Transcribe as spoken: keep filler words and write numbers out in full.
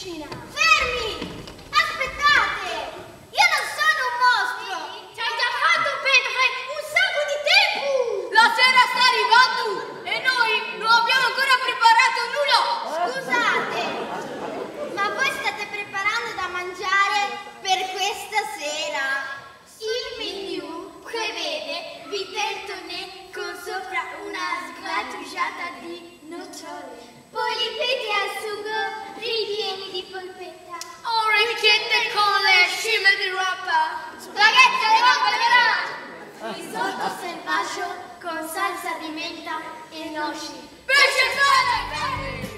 piscina. Fermi! Aspettate! Io non sono un mostro! Ci hai già fatto un petto un sacco di tempo! La sera sta arrivando e noi non abbiamo ancora preparato nulla! Scusate, ma voi state preparando da mangiare per questa sera? Il menù prevede vitello toné con sopra una sgrattugiata di nocciole. Polipeti al sugo, ripieni di polpetta. Orecchiette con le scimmie di rapa. Spaghetti alle vongole. Risotto selvaggio con salsa di menta e noci. Pesce solo e